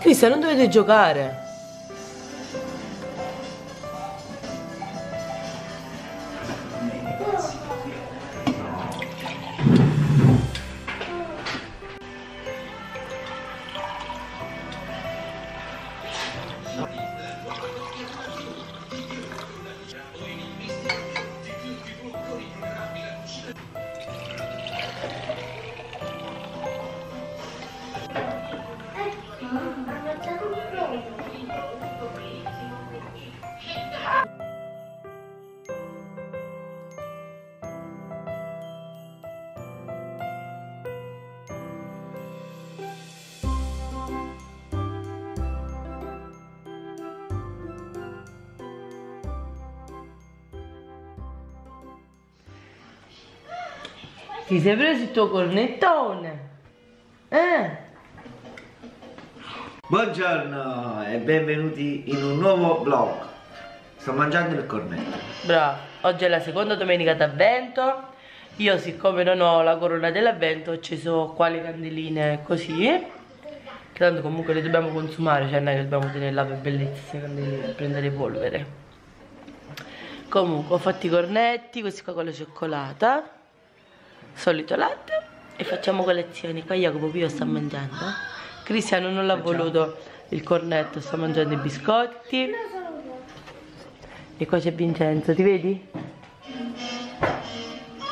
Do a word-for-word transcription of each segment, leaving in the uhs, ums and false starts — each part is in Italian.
Cristian, non dovete giocare. Ti sei preso il tuo cornettone? Eh? Buongiorno e benvenuti in un nuovo vlog. Sto mangiando il cornetto. Bravo, oggi è la seconda domenica d'avvento. Io, siccome non ho la corona dell'avvento, ho acceso qua le candeline così, che tanto comunque le dobbiamo consumare, cioè noi dobbiamo tenere là per bellezza queste candeline, per prendere polvere. Comunque ho fatto i cornetti, questi qua con la cioccolata, solito latte, e facciamo colazione. Qua Jacopo Pio sta mangiando. Cristiano non l'ha voluto il cornetto, sta mangiando i biscotti. E qua c'è Vincenzo, ti vedi?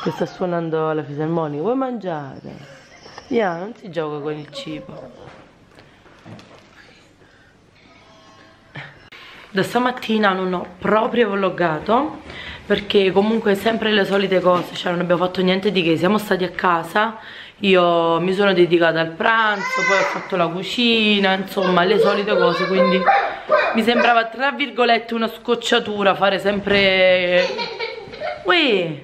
Che sta suonando la fisarmonica. Vuoi mangiare? Yeah, non si gioca con il cibo. Da stamattina non ho proprio vloggato, perché comunque sempre le solite cose, cioè non abbiamo fatto niente di che, siamo stati a casa, io mi sono dedicata al pranzo, poi ho fatto la cucina, insomma le solite cose, quindi mi sembrava tra virgolette una scocciatura fare sempre, uè,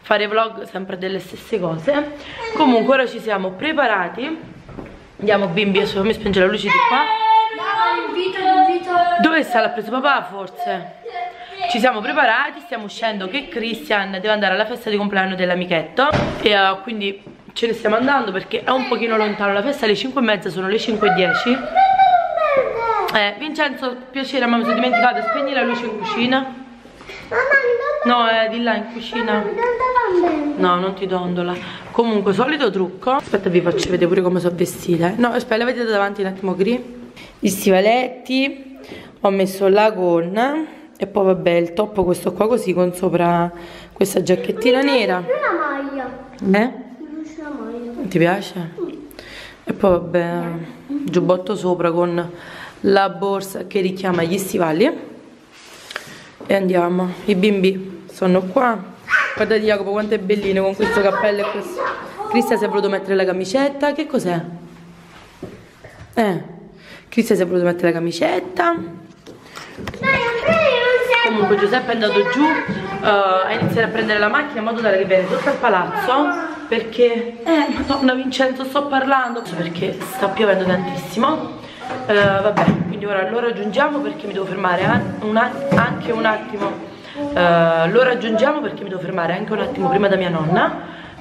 fare vlog sempre delle stesse cose. Comunque ora ci siamo preparati, andiamo bimbi, adesso mi spinge la luce di qua. Dove sta? L'ha preso papà forse? Ci siamo preparati, stiamo uscendo che Christian deve andare alla festa di compleanno dell'amichetto, e uh, quindi ce ne stiamo andando perché è un pochino lontano. La festa è alle cinque e mezza, sono le cinque e dieci. eh, Vincenzo, piacere, ma mi sono dimenticata, spegni la luce in cucina. No, è eh, di là in cucina. No, non ti dondola. Comunque, solito trucco. Aspetta, vi faccio vedere pure come sono vestita. No, aspetta, la vedete davanti un attimo, Gri. Gli stivaletti, ho messo la gonna e poi vabbè il top, questo qua così, con sopra questa giacchettina nera. Una maglia. Eh? Maglia. Ti piace? Mm. E poi vabbè, giubbotto sopra con la borsa che richiama gli stivali. E andiamo. I bimbi sono qua. Guardate Jacopo quanto è bellino con questo cappello e questo. Cristian si è voluto mettere la camicetta. Che cos'è? Eh? Cristian si è voluto mettere la camicetta. Comunque Giuseppe è andato giù uh, a iniziare a prendere la macchina in modo tale che viene tutto al palazzo, perché eh madonna Vincenzo, sto parlando perché sta piovendo tantissimo. Uh, vabbè, quindi ora lo raggiungiamo perché mi devo fermare an un anche un attimo eh, lo raggiungiamo perché mi devo fermare anche un attimo prima da mia nonna,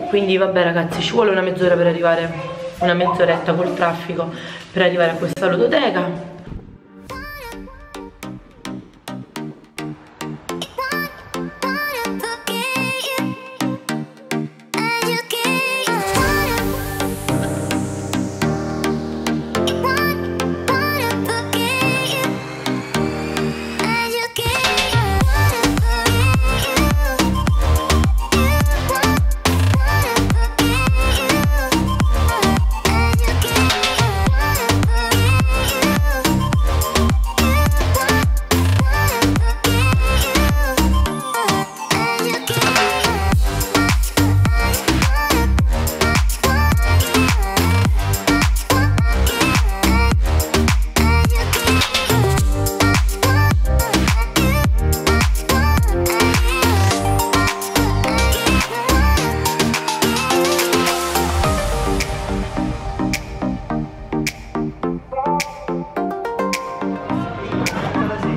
quindi vabbè ragazzi, ci vuole una mezz'ora per arrivare, una mezz'oretta col traffico per arrivare a questa ludoteca.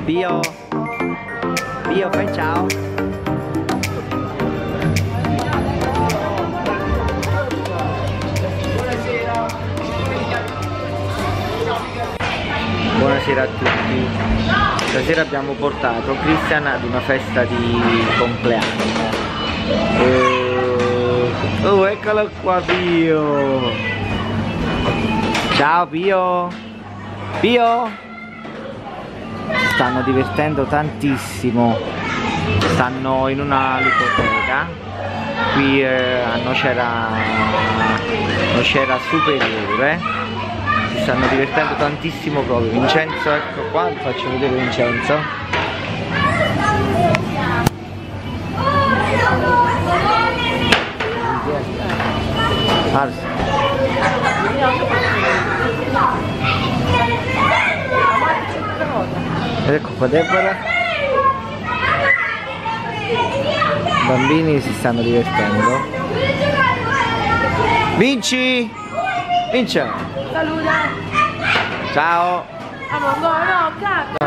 Bio, Bio, fai ciao. Buonasera. Buonasera a tutti. Stasera abbiamo portato Cristian ad una festa di compleanno. E... Oh, eccolo qua Bio. Ciao Bio. Bio. Stanno divertendo tantissimo, stanno in una ludoteca qui eh, a Nocera, Nocera Superiore, si stanno divertendo tantissimo proprio. Vincenzo, ecco qua, vi faccio vedere Vincenzo. Ed ecco qua Deborah. I bambini si stanno divertendo. Vinci! Vinci! Saluta! Ciao! Amore, no, cacca!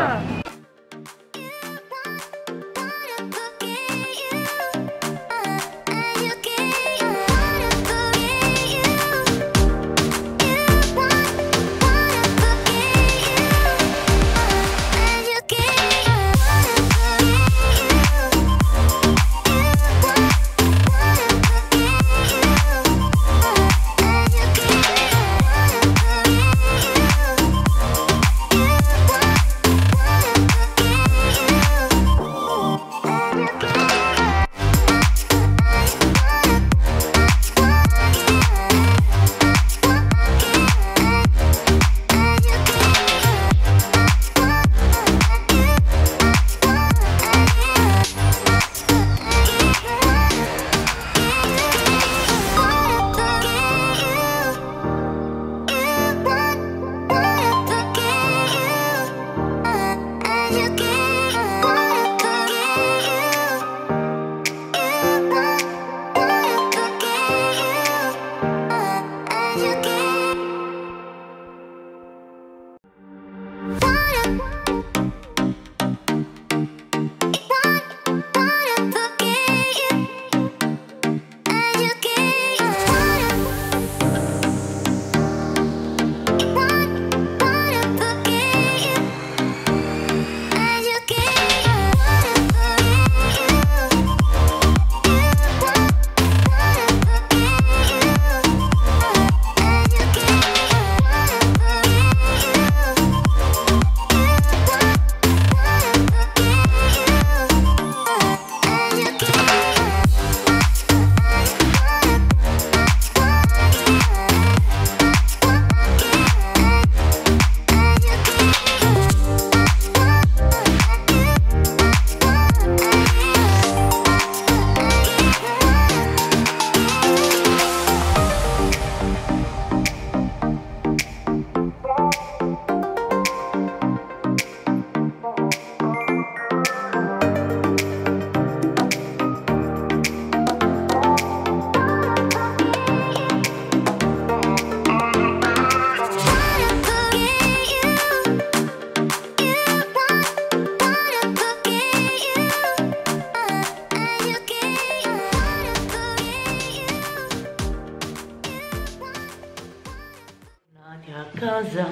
casa,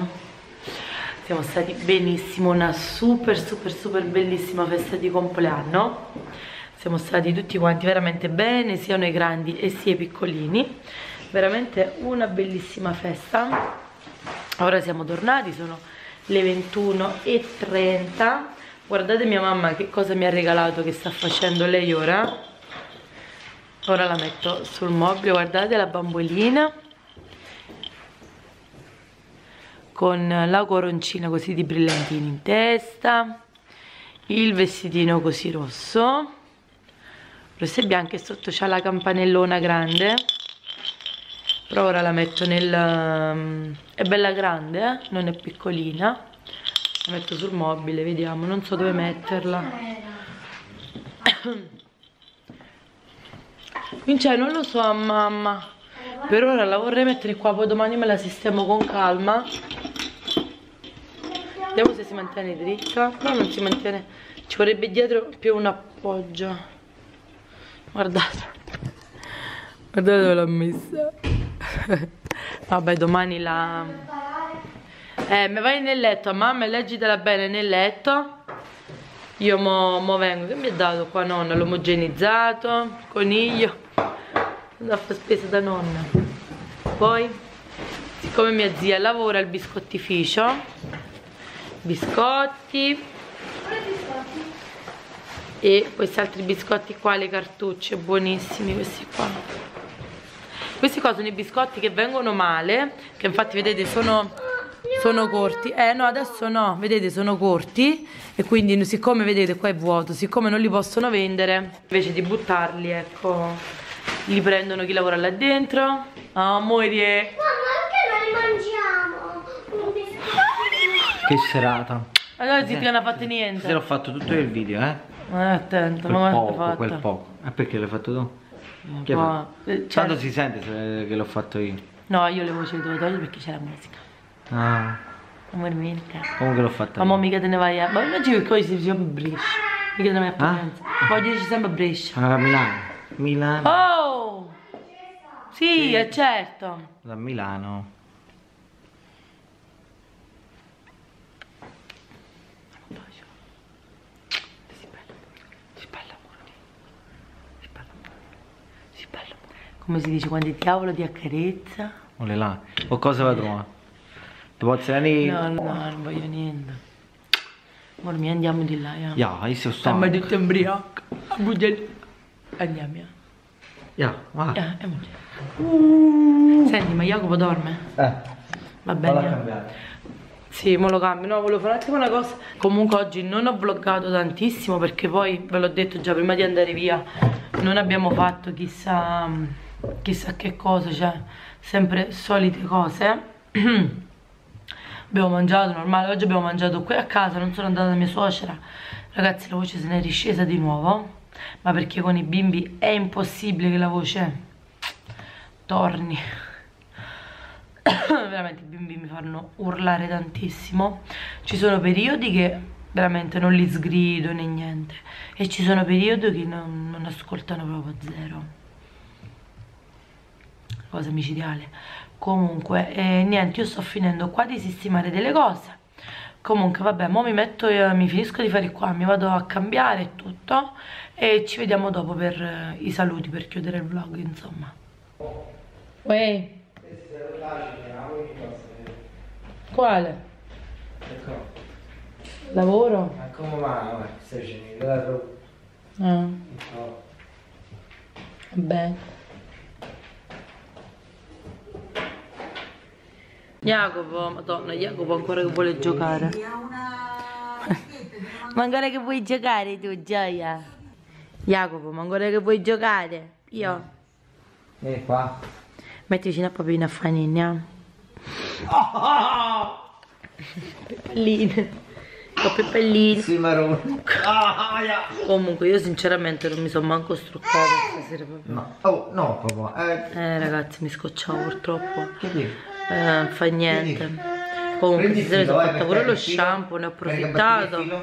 siamo stati benissimo, una super super super bellissima festa di compleanno, siamo stati tutti quanti veramente bene, sia noi grandi e sia i piccolini, veramente una bellissima festa. Ora siamo tornati, sono le ventuno e trenta, guardate mia mamma che cosa mi ha regalato, che sta facendo lei ora. Ora la metto sul mobile, guardate la bambolina con la coroncina così di brillantini in testa, il vestitino così rosso, rosso e bianco, e sotto c'ha la campanellona grande, però ora la metto nel... è bella grande, eh? Non è piccolina, la metto sul mobile, vediamo, non so dove metterla. Cioè, non lo so, mamma, per ora la vorrei mettere qua, poi domani me la sistemo con calma. Vediamo se si mantiene dritta. No, non si mantiene, ci vorrebbe dietro più un appoggio. Guardate, guardate dove l'ho messa. Vabbè, domani la... Eh, mi vai nel letto, mamma, leggitela bene nel letto. Io mo, mo vengo, che mi ha dato qua nonna? L'omogenizzato, coniglio, andavo a fare spesa da nonna. Poi, siccome mia zia lavora al biscottificio, biscotti e questi altri biscotti qua, le cartucce, buonissimi questi qua. Questi qua sono i biscotti che vengono male, che infatti vedete sono... sono corti, eh no adesso no, vedete sono corti e quindi siccome vedete qua è vuoto, siccome non li possono vendere, invece di buttarli, ecco, li prendono chi lavora là dentro. Amore, mamma, perché non li mangiamo? Che serata, allora ti non ha fatto niente, se l'ho fatto tutto il video, eh, ma attento, ma quel poco, quel poco, eh, perché l'hai fatto tu? Che cioè... tanto si sente se che l'ho fatto io. No, io le voci le devo togliere perché c'è la musica. Ah, amore mio, comunque l'ho fatta. Mamma, mica te ne vai a... ma non ci perché si chiama Brescia. Mica te ne vai a Potenza. Poi dirci sempre Brescia. Sono da Milano. Milano. Oh! Sì, sì, è certo. Da Milano. Si parla Si parla Si parla Si parla Come si dice, quando il diavolo ti accarezza? O le là. O cosa va trovando? No, no, non voglio niente. Amor mio, andiamo di là. Ya, yeah, io sono stanco. Siamo tutti imbriachi. Andiamo, ya. Ya, va. Ya, è morto. Senti, ma Jacopo dorme? Eh. Va bene. Sì, mo lo cambio. No, volevo fare un attimo una cosa. Comunque oggi non ho vloggato tantissimo perché poi, ve l'ho detto già prima di andare via, non abbiamo fatto chissà, chissà che cosa, cioè, sempre solite cose. Abbiamo mangiato normale, oggi abbiamo mangiato qui a casa, non sono andata da mia suocera. Ragazzi, la voce se n'è riscesa di nuovo, ma perché con i bimbi è impossibile che la voce torni. Veramente i bimbi mi fanno urlare tantissimo. Ci sono periodi che veramente non li sgrido né niente, e ci sono periodi che non, non ascoltano proprio, zero. Cosa micidiale. Comunque, eh, niente, io sto finendo qua di sistemare delle cose. Comunque, vabbè, mo mi metto, eh, mi finisco di fare qua, mi vado a cambiare tutto e ci vediamo dopo per eh, i saluti, per chiudere il vlog, insomma. Uè. Quale? Ecco. Lavoro? Ma come va? Stai finendo la roba. Vabbè. Jacopo, madonna, Jacopo ancora che vuole giocare. Ma ancora che vuoi giocare tu, gioia? Jacopo, ma ancora che vuoi giocare? Io? Vieni qua. Metti vicino a papina a fanigna. Peppalline. Con peppalline. Sì, marrone. Comunque io sinceramente non mi sono manco struccata stasera. No, oh, no, papà. Eh, ragazzi, mi scocciavo purtroppo. Che dico? Eh, fa niente. Quindi, comunque stasera sono fatta pure lo filo, shampoo, ne ho approfittato in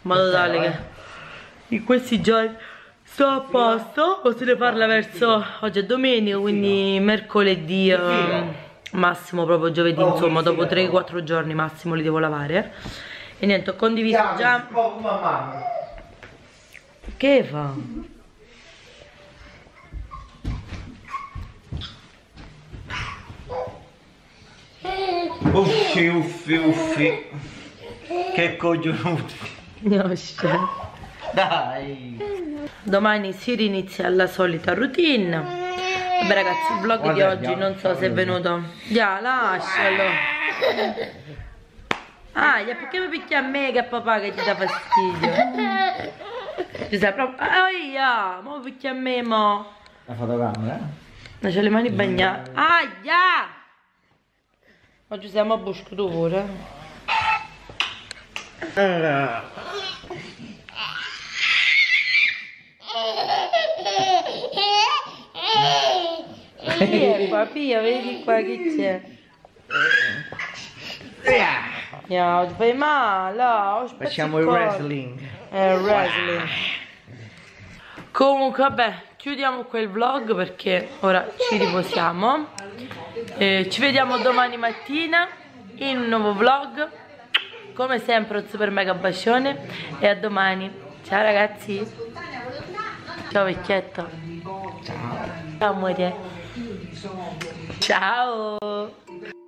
modo tale che in questi giorni sto a posto. O se ne parla verso... oggi è domenica, quindi mercoledì eh, massimo proprio giovedì, oh, insomma dopo tre quattro giorni massimo li devo lavare. E niente, ho condiviso Chiam, già oh, mamma. Che fa? Uffi, uffi, uffi. Che coglionuti. No, dai. Domani si rinizia la solita routine. Vabbè ragazzi, il vlog Guarda, di oggi già, non so se è venuto. Già, lascialo. Ah, perché mi picchia a me che a papà che ti dà fastidio? Ci sei proprio... Aia, mo picchia a me, mo. La fotocamera? Ma c'ho le mani bagnate. Aia! Oggi siamo a Biscotti pure. Pia, qua, Pia, vedi qua che c'è. No, ti fai male. Facciamo il wrestling. Eh, wrestling. Comunque, vabbè, chiudiamo quel vlog perché ora ci riposiamo. Eh, ci vediamo domani mattina in un nuovo vlog. Come sempre un super mega bacione e a domani. Ciao ragazzi. Ciao vecchietto. Ciao amore. Ciao.